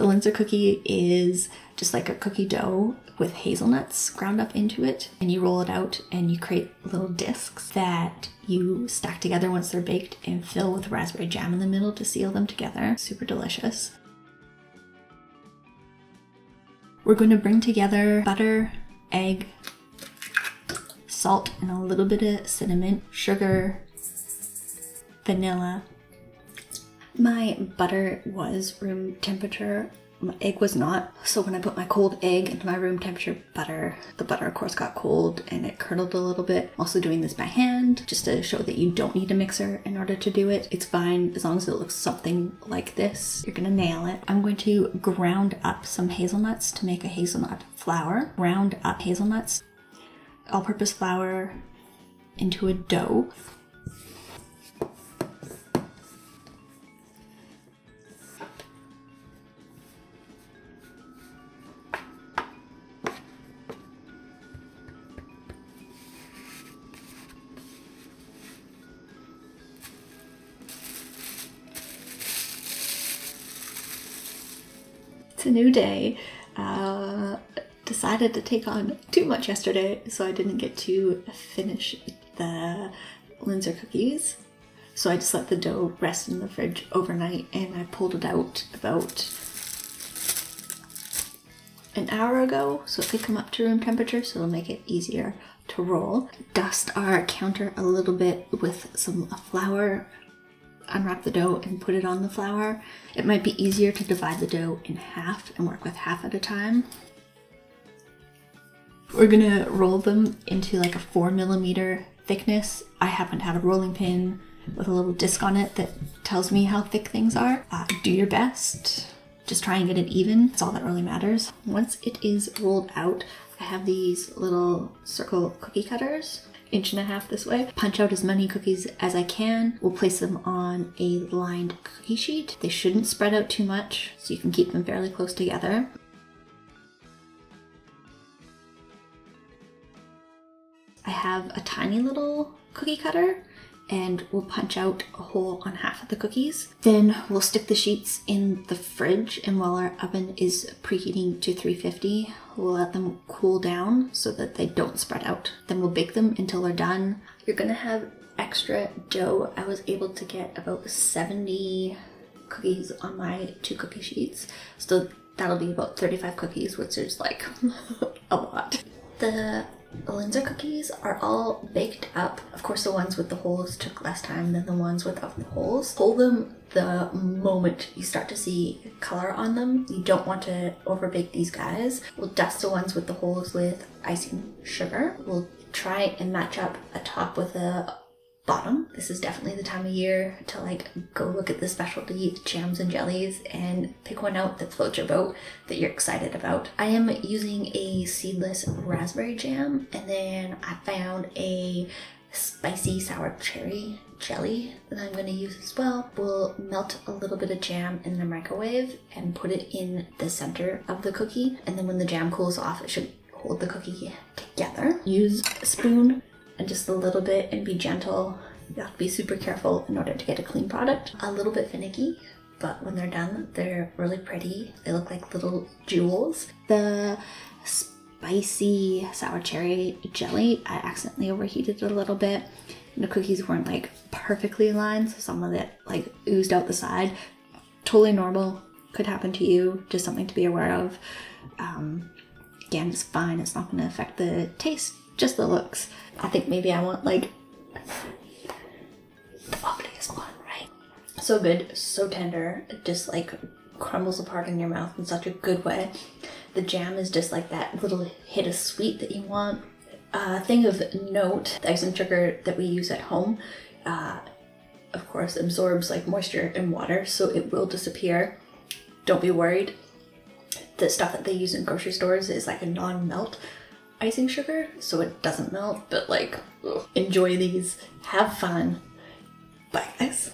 The Linzer cookie is just like a cookie dough with hazelnuts ground up into it, and you roll it out and you create little discs that you stack together once they're baked and fill with raspberry jam in the middle to seal them together. Super delicious. We're going to bring together butter, egg, salt, and a little bit of cinnamon, sugar, vanilla. My butter was room temperature, my egg was not, so when I put my cold egg into my room temperature butter, the butter of course got cold and it curdled a little bit. I'm also doing this by hand just to show that you don't need a mixer in order to do it. It's fine as long as it looks something like this. You're gonna nail it. I'm going to ground up some hazelnuts to make a hazelnut flour. Round up hazelnuts, all-purpose flour into a dough. It's a new day. Decided to take on too much yesterday, so I didn't get to finish the Linzer cookies. So I just let the dough rest in the fridge overnight, and I pulled it out about an hour ago so it could come up to room temperature, so it'll make it easier to roll. Dust our counter a little bit with some flour. Unwrap the dough and put it on the flour. It might be easier to divide the dough in half and work with half at a time. We're gonna roll them into like a 4mm thickness. I happen to have a rolling pin with a little disc on it that tells me how thick things are. Do your best. Just try and get it even. That's all that really matters. Once it is rolled out, I have these little circle cookie cutters. 1.5 inches this way. Punch out as many cookies as I can. We'll place them on a lined cookie sheet. They shouldn't spread out too much, so you can keep them fairly close together. I have a tiny little cookie cutter, and we'll punch out a hole on half of the cookies. Then we'll stick the sheets in the fridge, and while our oven is preheating to 350, we'll let them cool down so that they don't spread out. Then we'll bake them until they're done. You're gonna have extra dough. I was able to get about 70 cookies on my 2 cookie sheets, so that'll be about 35 cookies, which is like a lot. The Linzer cookies are all baked up. Of course, the ones with the holes took less time than the ones without the holes. Hold them the moment you start to see color on them. You don't want to overbake these guys. We'll dust the ones with the holes with icing sugar. We'll try and match up a top with a bottom. This is definitely the time of year to like go look at the specialty jams and jellies and pick one out that floats your boat that you're excited about. I am using a seedless raspberry jam, and then I found a spicy sour cherry jelly that I'm going to use as well. We'll melt a little bit of jam in the microwave and put it in the center of the cookie, and then when the jam cools off it should hold the cookie together. Use a spoon and just a little bit, and be gentle. You have to be super careful in order to get a clean product. A little bit finicky, but when they're done, they're really pretty. They look like little jewels. The spicy sour cherry jelly, I accidentally overheated it a little bit. The cookies weren't like perfectly lined, so some of it like oozed out the side. Totally normal, could happen to you, just something to be aware of. Again, it's fine, it's not gonna affect the taste, just the looks. I think maybe I want like the obvious one, right? So good, so tender, it just like crumbles apart in your mouth in such a good way. The jam is just like that little hit of sweet that you want. Thing of note, the icing sugar that we use at home, of course, absorbs like moisture and water, so it will disappear. Don't be worried. The stuff that they use in grocery stores is like a non-melt icing sugar, so it doesn't melt, but like, ugh. Enjoy these, have fun, bye guys.